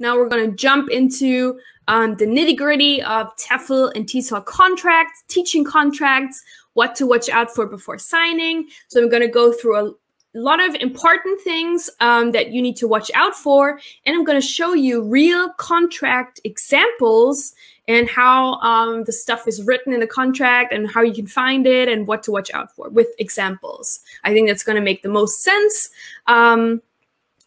Now we're going to jump into the nitty-gritty of TEFL and TESOL contracts, teaching contracts, what to watch out for before signing. So I'm going to go through a lot of important things that you need to watch out for, and I'm going to show you real contract examples and how the stuff is written in the contract and how you can find it and what to watch out for with examples. I think that's going to make the most sense and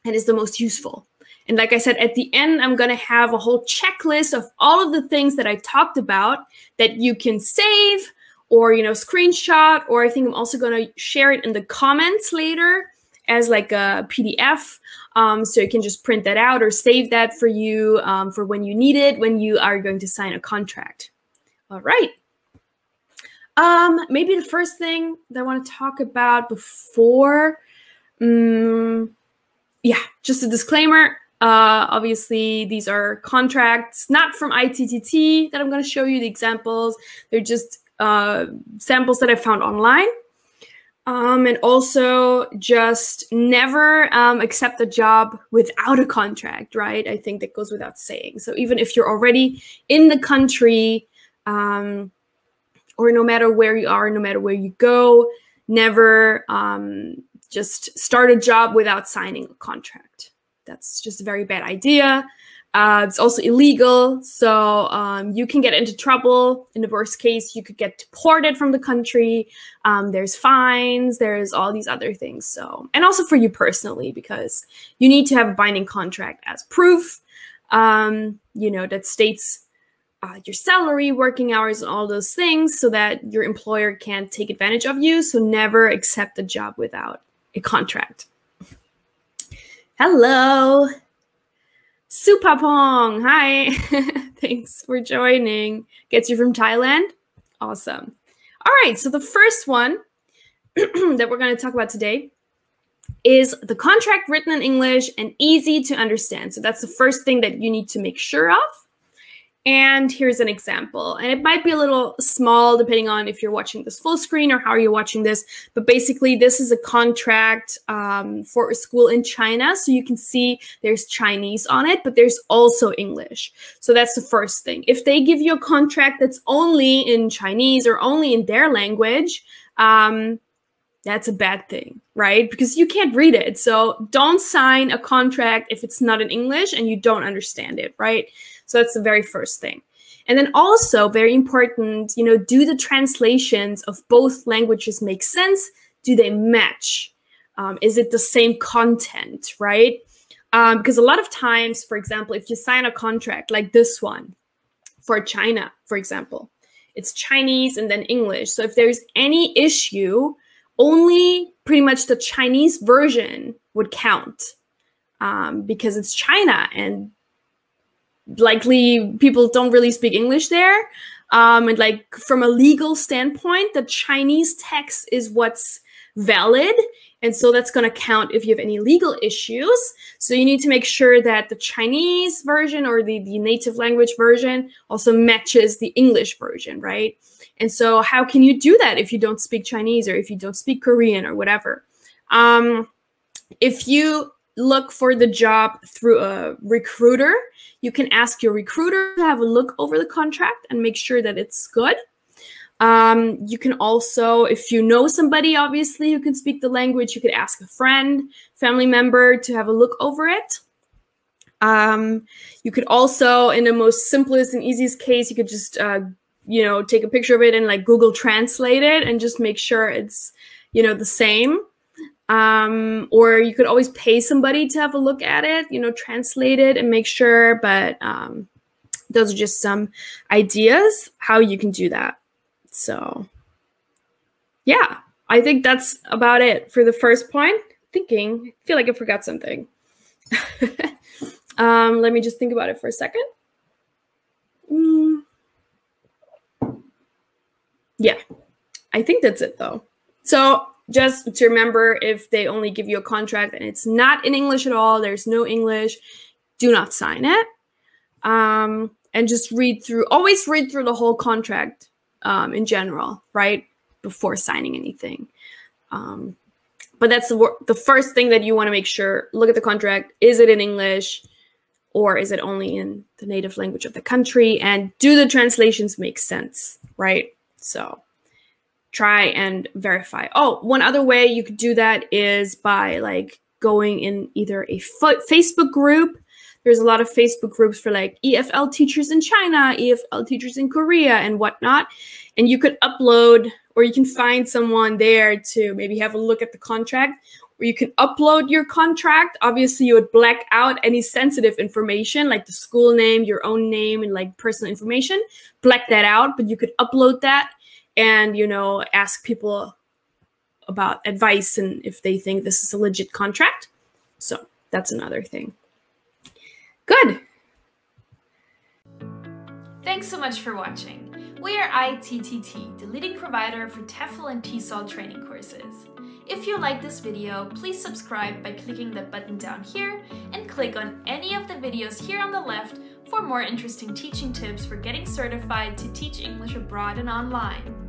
is the most useful. And like I said, at the end, I'm going to have a whole checklist of all of the things that I talked about that you can save or, you know, screenshot, or I think I'm also going to share it in the comments later as like a PDF. So you can just print that out or save that for you for when you need it, when you are going to sign a contract. All right. Maybe the first thing that I want to talk about before, yeah, just a disclaimer. Obviously, these are contracts not from ITTT that I'm going to show you the examples. They're just samples that I found online. And also just never accept a job without a contract, right? I think that goes without saying. So even if you're already in the country or no matter where you are, no matter where you go, never just start a job without signing a contract. That's just a very bad idea. It's also illegal, so you can get into trouble. In the worst case, you could get deported from the country. There's fines, there's all these other things. So, and also for you personally, because you need to have a binding contract as proof, you know, that states your salary, working hours, and all those things, so that your employer can't take advantage of you. So never accept a job without a contract. Hello. Supapong, hi. Thanks for joining. Gets you from Thailand? Awesome. All right, so the first one that we're going to talk about today is the contract written in English and easy to understand. So that's the first thing that you need to make sure of. And here's an example. And it might be a little small depending on if you're watching this full screen or how you're watching this. But basically, this is a contract for a school in China. So you can see there's Chinese on it, but there's also English. So that's the first thing. If they give you a contract that's only in Chinese or only in their language, that's a bad thing, right? Because you can't read it. So don't sign a contract if it's not in English and you don't understand it, right? So that's the very first thing. And then also very important, you know, do the translations of both languages make sense? Do they match? Is it the same content, right? Because a lot of times, for example, if you sign a contract like this one for China, for example, it's Chinese and then English. So if there's any issue, only pretty much the Chinese version would count because it's China and likely people don't really speak English there. And like from a legal standpoint, the Chinese text is what's valid. And so that's going to count if you have any legal issues. So you need to make sure that the Chinese version or the native language version also matches the English version, right? And so how can you do that if you don't speak Chinese or if you don't speak Korean or whatever? If you look for the job through a recruiter, you can ask your recruiter to have a look over the contract and make sure that it's good. You can also, if you know somebody, obviously, who can speak the language, you could ask a friend, family member to have a look over it. You could also, in the most simplest and easiest case, you could just, you know, take a picture of it and like Google Translate it and just make sure it's, you know, the same. Or you could always pay somebody to have a look at it, you know, translate it and make sure. But those are just some ideas how you can do that. So, yeah, I think that's about it for the first point. I feel like I forgot something. Let me just think about it for a second. Yeah, I think that's it though. So just to remember, if they only give you a contract and it's not in English at all, there's no English, do not sign it. And just read through, always read through the whole contract. In general, right, before signing anything. But that's the first thing that you want to make sure. Look at the contract. Is it in English or is it only in the native language of the country? And do the translations make sense, right? So try and verify. Oh, one other way you could do that is by like going in either a Facebook group. There's a lot of Facebook groups for like EFL teachers in China, EFL teachers in Korea and whatnot. And you could upload, or you can find someone there to maybe have a look at the contract, or you can upload your contract. Obviously you would black out any sensitive information like the school name, your own name, and like personal information, black that out, but you could upload that and, you know, ask people about advice and if they think this is a legit contract. So that's another thing. Good. Thanks so much for watching. We are ITTT, the leading provider for TEFL and TESOL training courses. If you like this video, please subscribe by clicking the button down here and click on any of the videos here on the left for more interesting teaching tips for getting certified to teach English abroad and online.